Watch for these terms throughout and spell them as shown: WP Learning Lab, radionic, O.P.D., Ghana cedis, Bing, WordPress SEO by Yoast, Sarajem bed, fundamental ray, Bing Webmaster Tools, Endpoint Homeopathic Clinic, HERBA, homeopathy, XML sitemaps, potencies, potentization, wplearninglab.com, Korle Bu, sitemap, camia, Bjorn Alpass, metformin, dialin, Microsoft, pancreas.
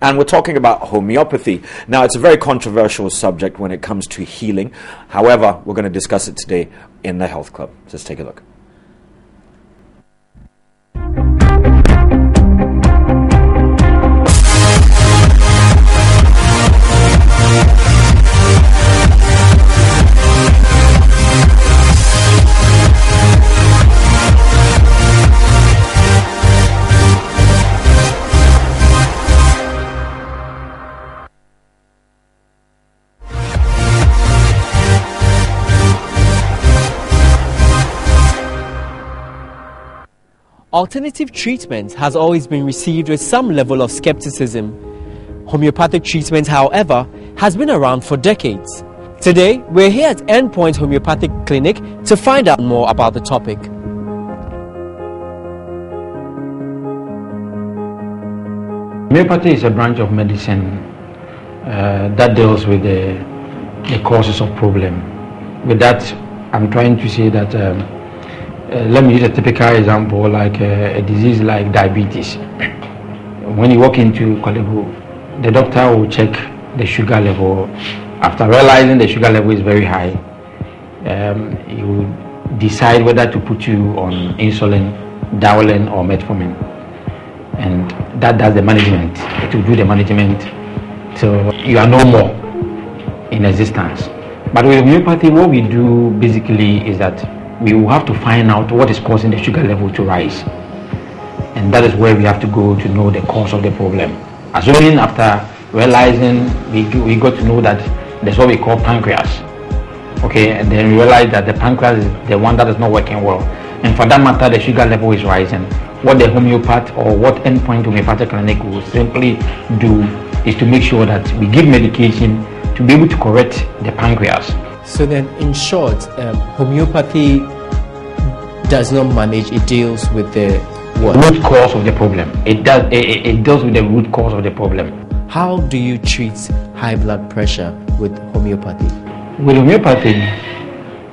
And we're talking about homeopathy. Now, it's a very controversial subject when it comes to healing. However, we're going to discuss it today in the Health Club. Let's take a look. Alternative treatment has always been received with some level of skepticism. Homeopathic treatment, however, has been around for decades. Today, we're here at Endpoint Homeopathic Clinic to find out more about the topic. Homeopathy is a branch of medicine that deals with the causes of problem. With that, I'm trying to say that let me use a typical example, like a disease like diabetes. When you walk into Korle Bu, the doctor will check the sugar level. After realizing the sugar level is very high, he will decide whether to put you on insulin, dialin, or metformin. And that does the management. It will do the management till you are no more in existence. But with homeopathy, what we do basically is that we will have to find out what is causing the sugar level to rise. And that is where we have to go to know the cause of the problem. Assuming after realizing, we got to know that there's what we call pancreas. Okay, and then we realize that the pancreas is the one that is not working well. And for that matter, the sugar level is rising. What the homeopath or what Endpoint Homeopathic Clinic will simply do is to make sure that we give medication to be able to correct the pancreas. So then, in short, homeopathy does not manage, it deals with the what? Root cause of the problem. It deals with the root cause of the problem. How do you treat high blood pressure with homeopathy? With homeopathy,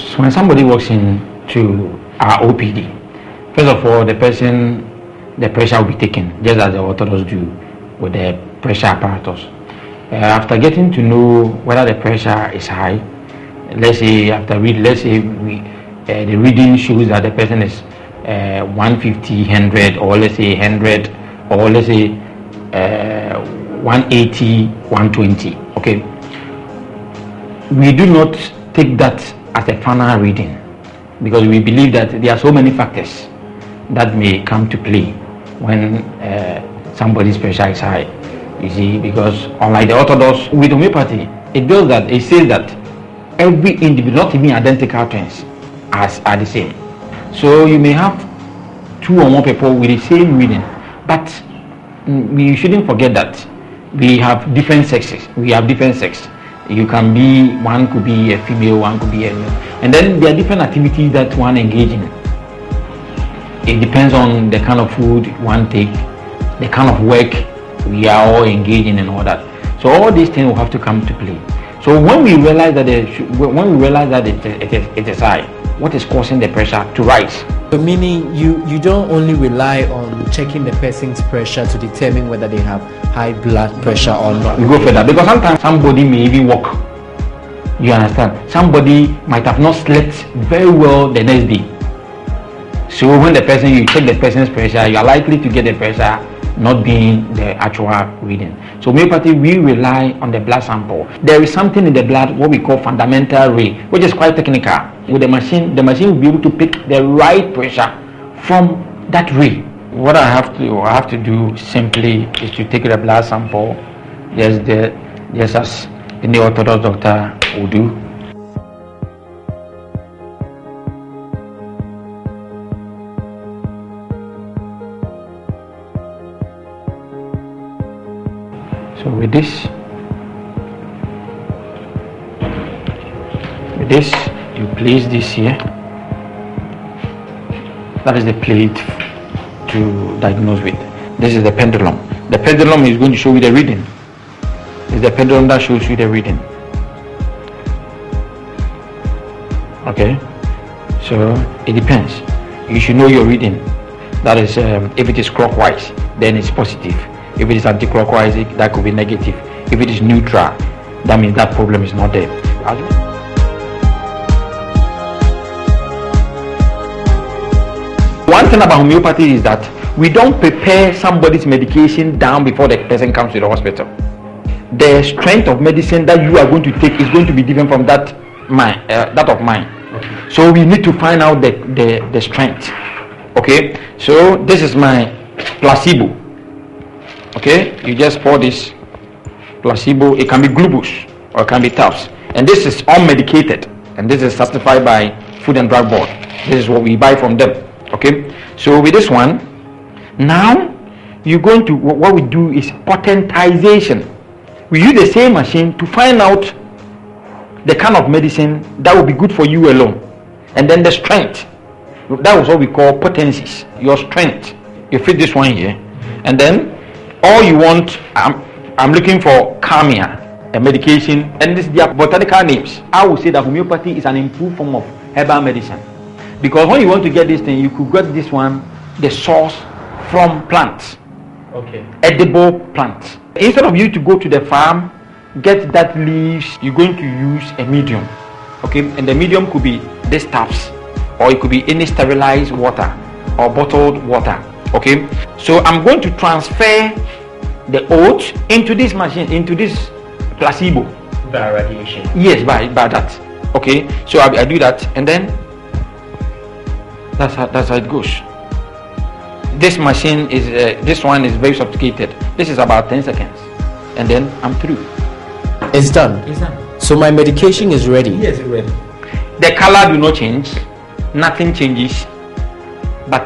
so when somebody walks in to our O.P.D., first of all, the pressure will be taken, just as the orthodox do with the pressure apparatus. After getting to know whether the pressure is high, let's say after read, let's say the reading shows that the person is 150, 100, or let's say 100, or let's say 180, 120. Okay, we do not take that as a final reading because we believe that there are so many factors that may come to play when somebody's pressure is high. You see, because unlike the orthodox, with homeopathy, it does that. It says that every individual, not even identical twins, are the same. So you may have two or more people with the same reading, but we shouldn't forget that we have different sexes. We have different sex. You can be, one could be a female, one could be a male. And then there are different activities that one engages in. It depends on the kind of food one takes, the kind of work we are all engaging and all that. So all these things will have to come to play. So when we realize that it is high, what is causing the pressure to rise? So meaning you don't only rely on checking the person's pressure to determine whether they have high blood pressure or not. We go further because sometimes somebody may even walk. You understand? Somebody might have not slept very well the next day. So when you check the person's pressure, you are likely to get the pressure not being the actual reading. So homeopathy, we rely on the blood sample. There is something in the blood, what we call fundamental ray, which is quite technical. With the machine will be able to pick the right pressure from that ray. What I have to do simply is to take the blood sample, just as any orthodox doctor will do. So with this, you place this here. That is the plate to diagnose with. This is the pendulum. The pendulum is going to show you the reading. It's the pendulum that shows you the reading. Okay, so it depends. You should know your reading. That is, if it is clockwise, then it's positive. If it is anti-clockwise, that could be negative. If it is neutral, that means that problem is not there. One thing about homeopathy is that we don't prepare somebody's medication down before the person comes to the hospital. The strength of medicine that you are going to take is going to be different from that of mine. Okay. So we need to find out the strength. Okay, so this is my placebo. Okay, you just pour this placebo. It can be glucose or it can be tabs. And this is unmedicated, and this is certified by Food and Drug Board. This is what we buy from them. Okay, so with this one, now you're going to, what we do is potentization. We use the same machine to find out the kind of medicine that will be good for you alone, and then the strength. That was what we call potencies, your strength. You fit this one here, and then all you want, I'm looking for camia, a medication, and this, their botanical names. I would say that homeopathy is an improved form of herbal medicine, because when you want to get this thing, you could get this one, the source from plants. Okay. Edible plants. Instead of you to go to the farm, get that leaves, you're going to use a medium. Okay, and the medium could be these taps, or it could be any sterilized water or bottled water. Okay, so I'm going to transfer the oats into this machine, into this placebo. By radiation? Yes, by that. Okay, so I do that, and then that's how it goes. This machine is, this one is very sophisticated. This is about 10 seconds, and then I'm through. It's done. It's done. So my medication is ready. Yes, it's ready. The color do not change. Nothing changes, but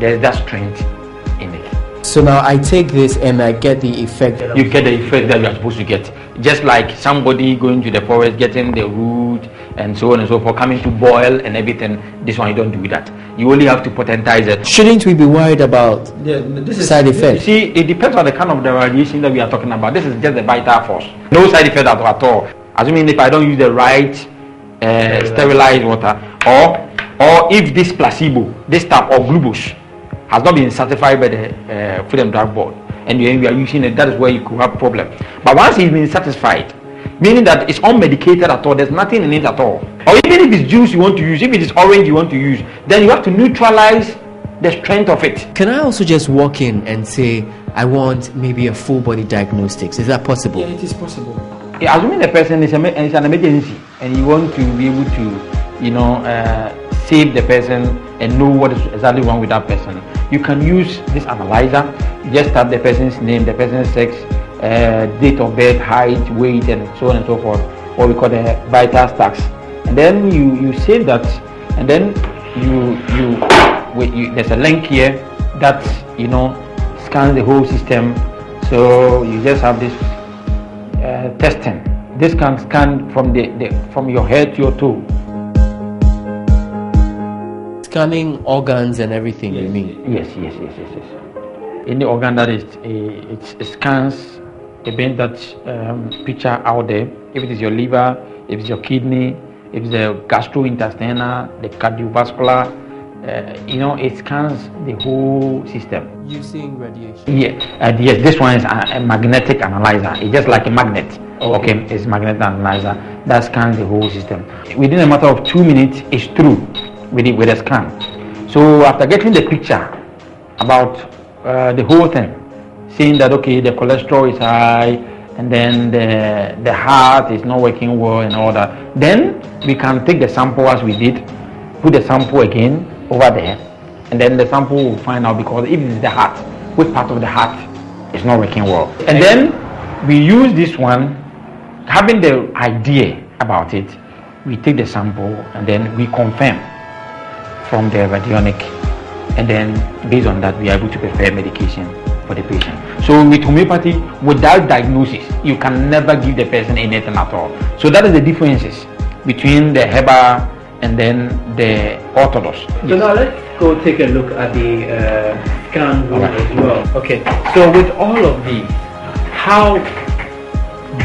there's that strength in it. So now I take this and I get the effect. You get the effect that you're supposed to get. Just like somebody going to the forest, getting the root and so on and so forth, coming to boil and everything. This one, you don't do that. You only have to potentize it. Shouldn't we be worried about side effects? You see, it depends on the kind of the radiation that we are talking about. This is just the vital force. No side effect at all. Assuming if I don't use the right sterilized water, or if this placebo, this type of glucose, has not been certified by the Food and Drug Board, and you are using it, that is where you could have problem. But once it's been satisfied, meaning that it's unmedicated at all, there's nothing in it at all. Or even if it's juice you want to use, if it is orange you want to use, then you have to neutralize the strength of it. Can I also just walk in and say, I want maybe a full body diagnostics? Is that possible? Yeah, it is possible. Yeah, assuming the person is an emergency, and you want to be able to, you know, save the person and know what is exactly wrong with that person, you can use this analyzer. You just type the person's name, the person's sex, date of birth, height, weight, and so on and so forth, what we call the vital stacks. And then you save that, and then you there's a link here that, you know, scans the whole system. So you just have this testing. This can scan from from your head to your toe. Scanning organs and everything, yes, you mean? Yes. Any organ that is, it scans, it brings that picture out there. If it is your liver, if it's your kidney, if it's the gastrointestinal, the cardiovascular, you know, it scans the whole system. Using radiation? Yeah, yes, this one is a magnetic analyzer. It's just like a magnet. Okay, it's magnetic analyzer that scans the whole system. Within a matter of 2 minutes, it's through. With a scan. So after getting the picture about the whole thing, seeing that okay, the cholesterol is high, and then the heart is not working well and all that, then we can take the sample as we did, put the sample again over there, and then the sample will find out, because if it's the heart, which part of the heart is not working well. And then we use this one, having the idea about it, we take the sample and then we confirm from the radionic, and then based on that we are able to prepare medication for the patient. So with homeopathy, without diagnosis, you can never give the person anything at all. So that is the differences between the HERBA and then the orthodox. So now let's go take a look at the scan room as well. Okay, so with all of these, how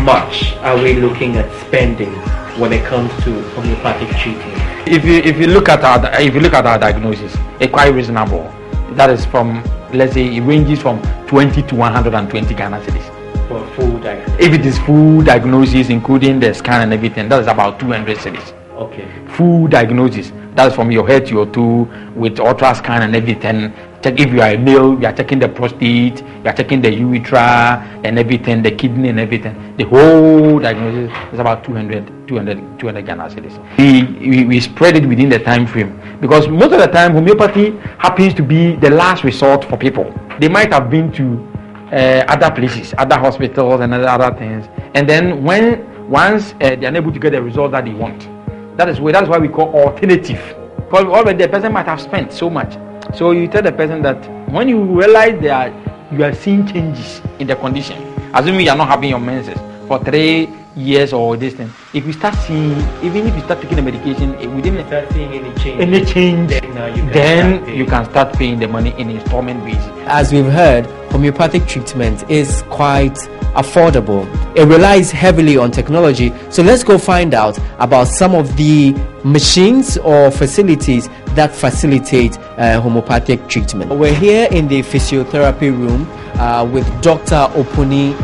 much are we looking at spending when it comes to homeopathic treatment? If you look at our diagnosis, it's quite reasonable. that is from, let's say, it ranges from 20 to 120 Ghana cedis. For full diagnosis? If it is full diagnosis, including the scan and everything, that is about 200 cedis. Okay. Full diagnosis, that is from your head to your toe, with ultra scan and everything. Check if you are a male, you are checking the prostate, you are checking the urethra and everything, the kidney and everything. The whole diagnosis is about 200 Ghana cedis. We spread it within the time frame, because most of the time homeopathy happens to be the last resort for people. They might have been to other places, other hospitals and other things, and then once they are unable to get the result that they want, that's why we call alternative. Because already the person might have spent so much. So you tell the person that when you realize that you are seeing changes in the condition, assuming you are not having your menses for 3 years or this thing, if you start seeing, even if you start taking the medication, if we didn't start seeing any change, then you can start paying the money in installment basis. As we've heard, homeopathic treatment is quite affordable. It relies heavily on technology. So let's go find out about some of the machines or facilities that facilitate homeopathic treatment. We're here in the physiotherapy room with Dr. O.P.D.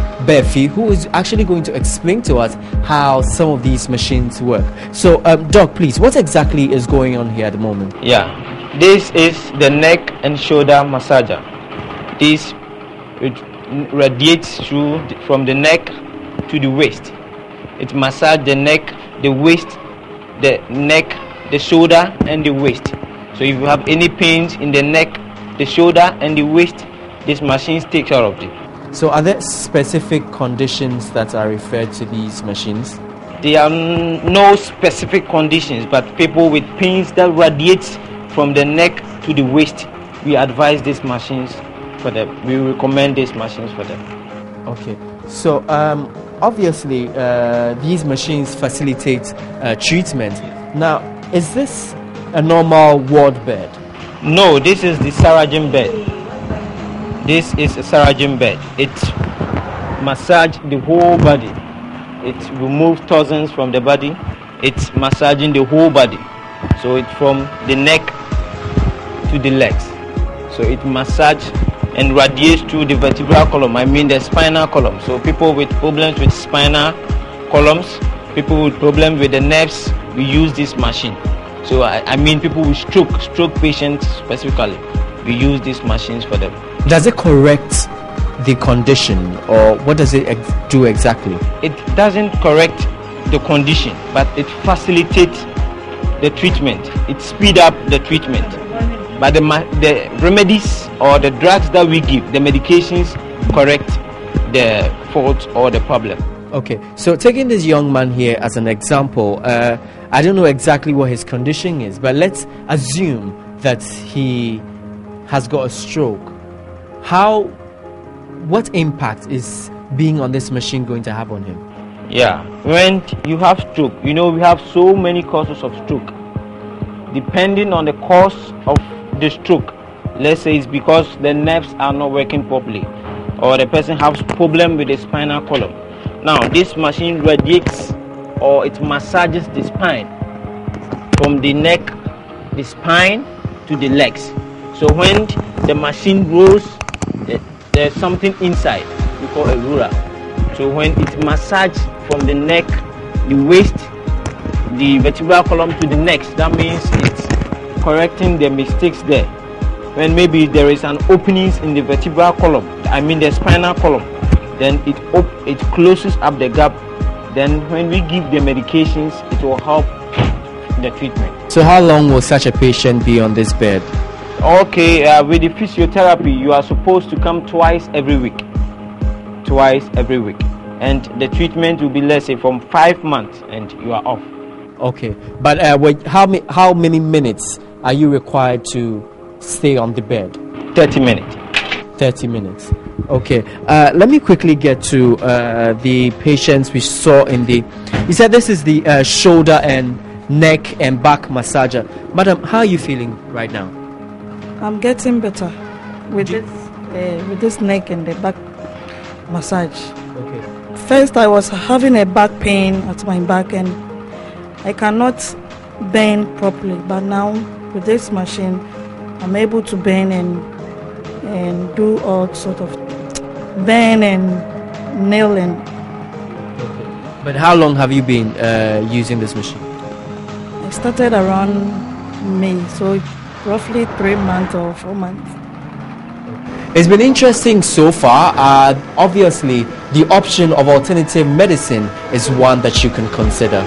who is actually going to explain to us how some of these machines work. So Doc, please, what exactly is going on here at the moment? Yeah, this is the neck and shoulder massager. This radiates through from the neck to the waist. It massages the neck, the waist, the shoulder and the waist. So if you have any pains in the neck, the shoulder and the waist, this machine takes care of it. So are there specific conditions that are referred to these machines? There are no specific conditions, but people with pains that radiates from the neck to the waist, we advise these machines for them. We recommend these machines for them. Okay. So obviously these machines facilitate treatment. Now, is this a normal ward bed? No, this is the Sarajem bed. This is a Sarajem bed. It massages the whole body. It removes toxins from the body. It's massaging the whole body. So it's from the neck to the legs. So it massages and radiates through the vertebral column. I mean the spinal column. So people with problems with spinal columns, people with problems with the nerves, we use this machine. So I mean people with stroke patients specifically. We use these machines for them. Does it correct the condition, or what does it do exactly? It doesn't correct the condition, but it facilitates the treatment. It speeds up the treatment. But the remedies or the drugs that we give, the medications, correct the fault or the problem. Okay, so taking this young man here as an example, I don't know exactly what his condition is, but let's assume that he has got a stroke. What impact is being on this machine going to have on him? Yeah, when you have stroke, you know we have so many causes of stroke. Depending on the cause of the stroke, let's say it's because the nerves are not working properly, or the person has problem with the spinal column. Now this machine radiates, or it massages the spine from the neck, the spine to the legs. So when the machine rolls, there's something inside, we call a ruler. So when it massages from the neck, the waist, the vertebral column to the neck, that means it's correcting the mistakes there. When maybe there is an opening in the vertebral column, I mean the spinal column, then it closes up the gap. Then when we give the medications, it will help the treatment. So how long will such a patient be on this bed? Okay, with the physiotherapy, you are supposed to come twice every week, and the treatment will be, let's say, from 5 months, and you are off. Okay, but how many minutes are you required to stay on the bed? 30 minutes. 30 minutes. Okay, let me quickly get to the patients we saw in the... You said this is the shoulder and neck and back massager. Madam, how are you feeling right now? I'm getting better with this neck and the back massage. Okay. First, I was having a back pain at my back and I cannot bend properly. But now, with this machine, I'm able to bend and and do all sort of bend and nail and. Okay. But how long have you been using this machine? I started around May, so roughly 3 months or 4 months. It's been interesting so far. Obviously, the option of alternative medicine is one that you can consider.